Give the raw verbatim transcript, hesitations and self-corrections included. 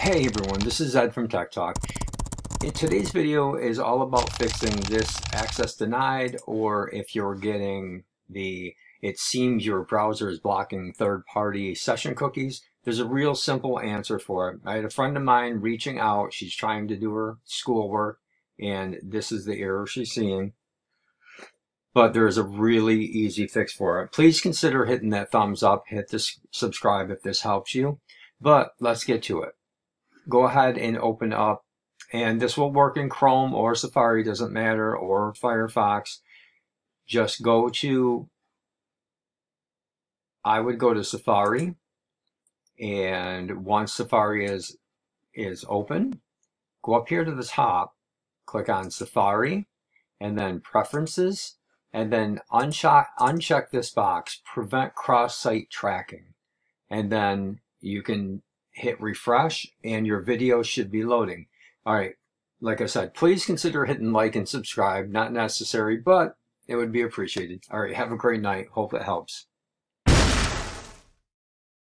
Hey everyone, this is Ed from Tech Talk. In today's video is all about fixing this access denied, or if you're getting the it seems your browser is blocking third-party session cookies. There's a real simple answer for it. I had a friend of mine reaching out. She's trying to do her schoolwork and this is the error she's seeing. But there's a really easy fix for it. Please consider hitting that thumbs up, hit this subscribe if this helps you. But let's get to it. Go ahead and open up, and this will work in Chrome or Safari, doesn't matter, or Firefox. Just go to, I would go to Safari, and once Safari is is open, go up here to the top, click on Safari, and then Preferences, and then uncheck uncheck this box, Prevent Cross-Site Tracking, and then you can hit refresh and your video should be loading. All right, like I said, please consider hitting like and subscribe. Not necessary, but it would be appreciated. All right, have a great night. Hope it helps.